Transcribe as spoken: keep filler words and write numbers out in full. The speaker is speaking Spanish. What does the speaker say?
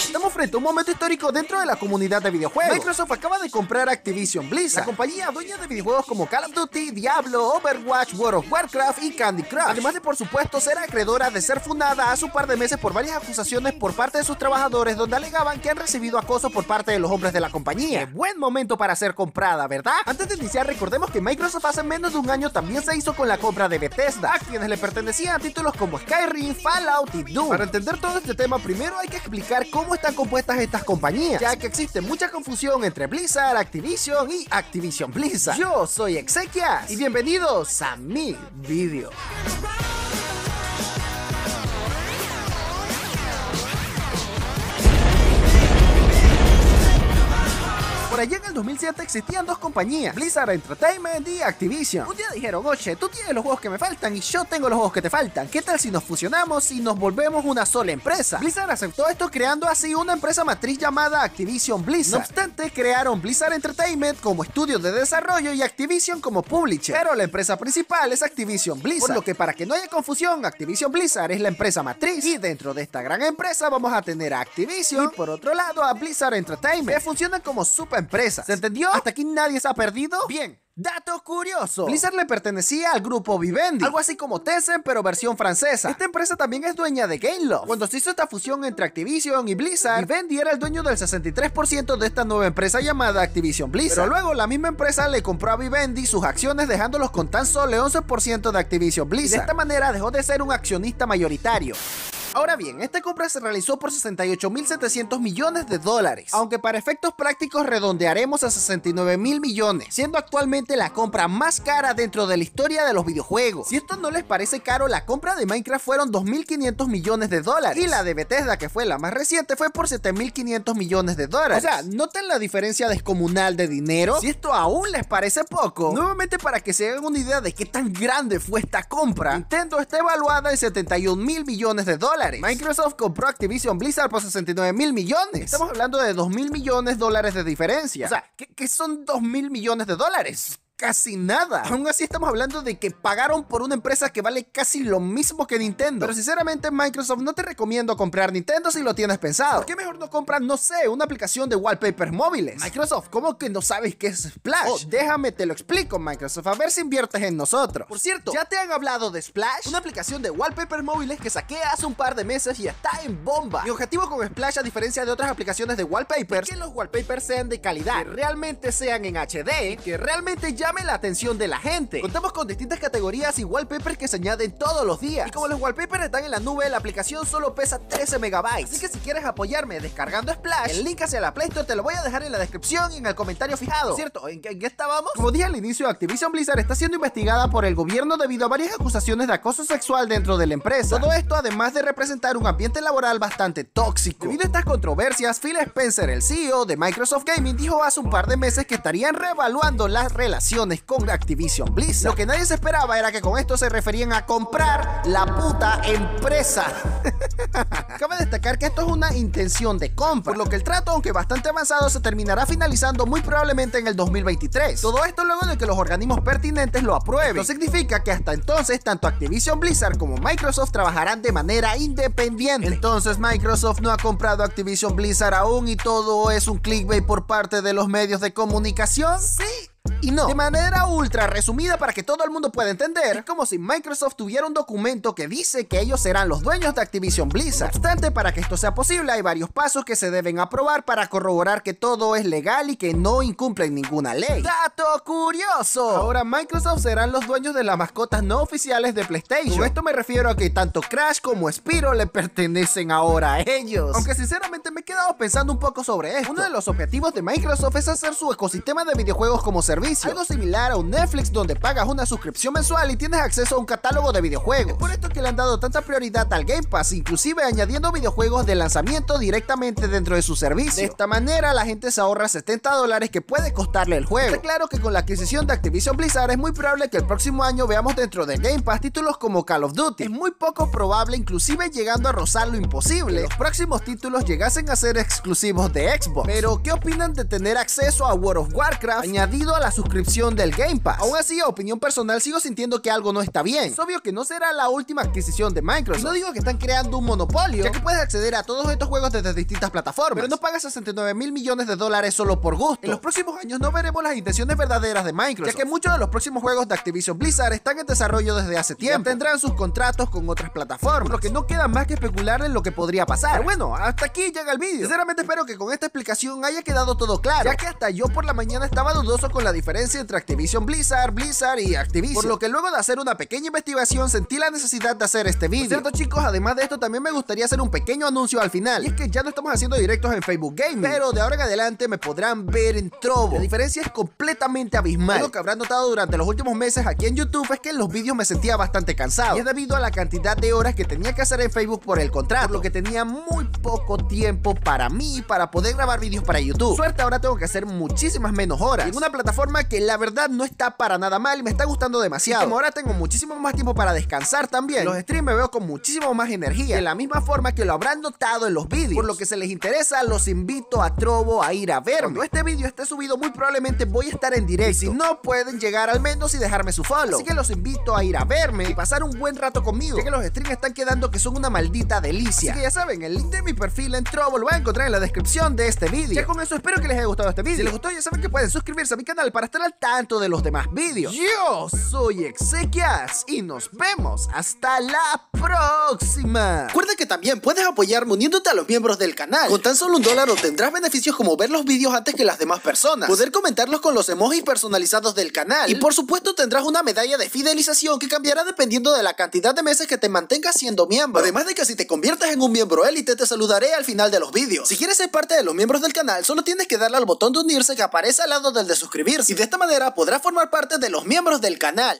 Estamos frente a un momento histórico dentro de la comunidad de videojuegos. Microsoft acaba de comprar Activision Blizzard, la compañía dueña de videojuegos como Call of Duty, Diablo, Overwatch, World of Warcraft y Candy Crush. Además de, por supuesto, ser acreedora de ser fundada hace un par de meses por varias acusaciones por parte de sus trabajadores donde alegaban que han recibido acoso por parte de los hombres de la compañía. ¡Qué buen momento para ser comprada!, ¿verdad? Antes de iniciar, recordemos que Microsoft hace menos de un año también se hizo con la compra de Bethesda, a quienes le pertenecían títulos como Skyrim, Fallout y Doom. Para entender todo este tema, primero hay que explicar cómo están compuestas estas compañías, ya que existe mucha confusión entre Blizzard, Activision y Activision Blizzard. Yo soy Xsequias y bienvenidos a mi vídeo. Allá en el dos mil siete existían dos compañías, Blizzard Entertainment y Activision. Un día dijeron: oye, tú tienes los juegos que me faltan y yo tengo los juegos que te faltan, ¿qué tal si nos fusionamos y nos volvemos una sola empresa? Blizzard aceptó esto, creando así una empresa matriz llamada Activision Blizzard. No obstante, crearon Blizzard Entertainment como estudio de desarrollo y Activision como publisher, pero la empresa principal es Activision Blizzard, por lo que, para que no haya confusión, Activision Blizzard es la empresa matriz, y dentro de esta gran empresa vamos a tener a Activision y, por otro lado, a Blizzard Entertainment, que funcionan como super empresas. ¿Se entendió? ¿Hasta aquí nadie se ha perdido? Bien. Dato curioso: Blizzard le pertenecía al grupo Vivendi, algo así como Tencent pero versión francesa. Esta empresa también es dueña de GameLoft. Cuando se hizo esta fusión entre Activision y Blizzard, Vivendi era el dueño del sesenta y tres por ciento de esta nueva empresa llamada Activision Blizzard. Pero luego la misma empresa le compró a Vivendi sus acciones, dejándolos con tan solo el once por ciento de Activision Blizzard. Y de esta manera dejó de ser un accionista mayoritario. Ahora bien, esta compra se realizó por sesenta y ocho mil setecientos millones de dólares, aunque para efectos prácticos redondearemos a sesenta y nueve mil millones, siendo actualmente la compra más cara dentro de la historia de los videojuegos. Si esto no les parece caro, la compra de Minecraft fueron dos mil quinientos millones de dólares, y la de Bethesda, que fue la más reciente, fue por siete mil quinientos millones de dólares. O sea, ¿notan la diferencia descomunal de dinero? Si esto aún les parece poco, nuevamente, para que se hagan una idea de qué tan grande fue esta compra, Nintendo está evaluada en setenta y un mil millones de dólares. Microsoft compró Activision Blizzard por sesenta y nueve mil millones. Estamos hablando de dos mil millones de dólares de diferencia. O sea, ¿qué, qué son dos mil millones de dólares? Casi nada. Aún así, estamos hablando de que pagaron por una empresa que vale casi lo mismo que Nintendo. Pero sinceramente, Microsoft, no te recomiendo comprar Nintendo si lo tienes pensado. ¿Por qué mejor no compras, no sé, una aplicación de wallpapers móviles? Microsoft, ¿cómo que no sabes qué es Splash? Oh, déjame te lo explico, Microsoft, a ver si inviertes en nosotros. Por cierto, ¿ya te han hablado de Splash? Una aplicación de wallpapers móviles que saqué hace un par de meses y está en bomba. Mi objetivo con Splash, a diferencia de otras aplicaciones de wallpapers, es que los wallpapers sean de calidad, que realmente sean en H D, que realmente ya llame la atención de la gente. Contamos con distintas categorías y wallpapers que se añaden todos los días, y como los wallpapers están en la nube, la aplicación solo pesa trece megabytes. Así que si quieres apoyarme descargando Splash, el link hacia la Play Store te lo voy a dejar en la descripción y en el comentario fijado. ¿Cierto? ¿En qué estábamos? Como dije al inicio, Activision Blizzard está siendo investigada por el gobierno debido a varias acusaciones de acoso sexual dentro de la empresa. Todo esto, además de representar un ambiente laboral bastante tóxico. Debido a estas controversias, Phil Spencer, el C E O de Microsoft Gaming, dijo hace un par de meses que estarían reevaluando las relaciones con Activision Blizzard. Lo que nadie se esperaba era que con esto se referían a comprar la puta empresa. Cabe destacar que esto es una intención de compra, por lo que el trato, aunque bastante avanzado, se terminará finalizando muy probablemente en el dos mil veintitrés. Todo esto luego de que los organismos pertinentes lo aprueben. Esto significa que hasta entonces tanto Activision Blizzard como Microsoft trabajarán de manera independiente. Entonces Microsoft no ha comprado Activision Blizzard aún, y todo es un clickbait por parte de los medios de comunicación. Sí. Y no. De manera ultra resumida, para que todo el mundo pueda entender, es como si Microsoft tuviera un documento que dice que ellos serán los dueños de Activision Blizzard. No obstante, para que esto sea posible hay varios pasos que se deben aprobar para corroborar que todo es legal y que no incumplen ninguna ley. ¡Dato curioso! Ahora Microsoft serán los dueños de las mascotas no oficiales de PlayStation. Con esto me refiero a que tanto Crash como Spyro le pertenecen ahora a ellos. Aunque sinceramente me he quedado pensando un poco sobre esto. Uno de los objetivos de Microsoft es hacer su ecosistema de videojuegos como servicio. Algo similar a un Netflix, donde pagas una suscripción mensual y tienes acceso a un catálogo de videojuegos. Es por esto que le han dado tanta prioridad al Game Pass, inclusive añadiendo videojuegos de lanzamiento directamente dentro de su servicio. De esta manera la gente se ahorra setenta dólares que puede costarle el juego. Está claro que con la adquisición de Activision Blizzard es muy probable que el próximo año veamos dentro del Game Pass títulos como Call of Duty. Es muy poco probable, inclusive llegando a rozar lo imposible, que los próximos títulos llegasen a ser exclusivos de Xbox. Pero ¿qué opinan de tener acceso a World of Warcraft añadido a la suscripción del Game Pass. Aún así, a opinión personal, sigo sintiendo que algo no está bien. Es obvio que no será la última adquisición de Microsoft. Y no digo que están creando un monopolio, ya que puedes acceder a todos estos juegos desde distintas plataformas, pero no pagas sesenta y nueve mil millones de dólares solo por gusto. En los próximos años no veremos las intenciones verdaderas de Microsoft, ya que muchos de los próximos juegos de Activision Blizzard están en desarrollo desde hace tiempo. Tendrán sus contratos con otras plataformas, por lo que no queda más que especular en lo que podría pasar. Pero bueno, hasta aquí llega el vídeo. Sinceramente espero que con esta explicación haya quedado todo claro, ya que hasta yo por la mañana estaba dudoso con la diferencia entre Activision Blizzard, Blizzard y Activision, por lo que luego de hacer una pequeña investigación sentí la necesidad de hacer este vídeo. Por cierto, chicos, además de esto también me gustaría hacer un pequeño anuncio al final, y es que ya no estamos haciendo directos en Facebook Gaming, pero de ahora en adelante me podrán ver en Trovo. La diferencia es completamente abismal. Lo que habrán notado durante los últimos meses aquí en YouTube es que en los vídeos me sentía bastante cansado, y es debido a la cantidad de horas que tenía que hacer en Facebook por el contrato, por lo que tenía muy poco tiempo para mí para poder grabar vídeos para YouTube. Suerte, ahora tengo que hacer muchísimas menos horas en una plataforma que la verdad no está para nada mal y me está gustando demasiado. Y como ahora tengo muchísimo más tiempo para descansar también, los streams me veo con muchísimo más energía, de la misma forma que lo habrán notado en los vídeos. Por lo que se les interesa, los invito a Trovo a ir a verme. Cuando este vídeo esté subido, muy probablemente voy a estar en directo, y si no, pueden llegar al menos y dejarme su follow. Así que los invito a ir a verme y pasar un buen rato conmigo, ya que los streams están quedando que son una maldita delicia. Así que ya saben, el link de mi perfil en Trovo lo van a encontrar en la descripción de este vídeo. Ya con eso espero que les haya gustado este vídeo. Si les gustó, ya saben que pueden suscribirse a mi canal para estar al tanto de los demás vídeos. Yo soy Xsequias y nos vemos hasta la próxima. Recuerda que también puedes apoyarme uniéndote a los miembros del canal. Con tan solo un dólar obtendrás beneficios como ver los vídeos antes que las demás personas, poder comentarlos con los emojis personalizados del canal, y por supuesto tendrás una medalla de fidelización que cambiará dependiendo de la cantidad de meses que te mantengas siendo miembro. Además de que si te conviertes en un miembro élite, te saludaré al final de los vídeos. Si quieres ser parte de los miembros del canal, solo tienes que darle al botón de unirse que aparece al lado del de suscribirse, y de esta manera podrás formar parte de los miembros del canal.